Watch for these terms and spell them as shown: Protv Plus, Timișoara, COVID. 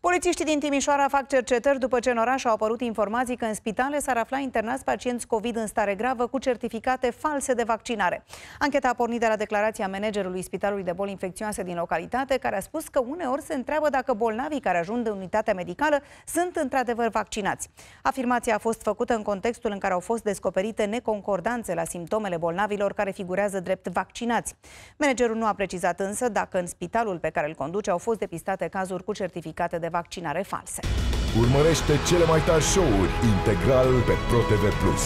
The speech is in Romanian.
Polițiștii din Timișoara fac cercetări după ce în oraș au apărut informații că în spitale s-ar afla internați pacienți COVID în stare gravă cu certificate false de vaccinare. Ancheta a pornit de la declarația managerului Spitalului de Boli Infecțioase din localitate, care a spus că uneori se întreabă dacă bolnavii care ajung de unitatea medicală sunt într-adevăr vaccinați. Afirmația a fost făcută în contextul în care au fost descoperite neconcordanțe la simptomele bolnavilor care figurează drept vaccinați. Managerul nu a precizat însă dacă în spitalul pe care îl conduce au fost depistate cazuri cu certificate de vaccinare false. Urmărește cele mai tari show-uri integral pe ProTV+.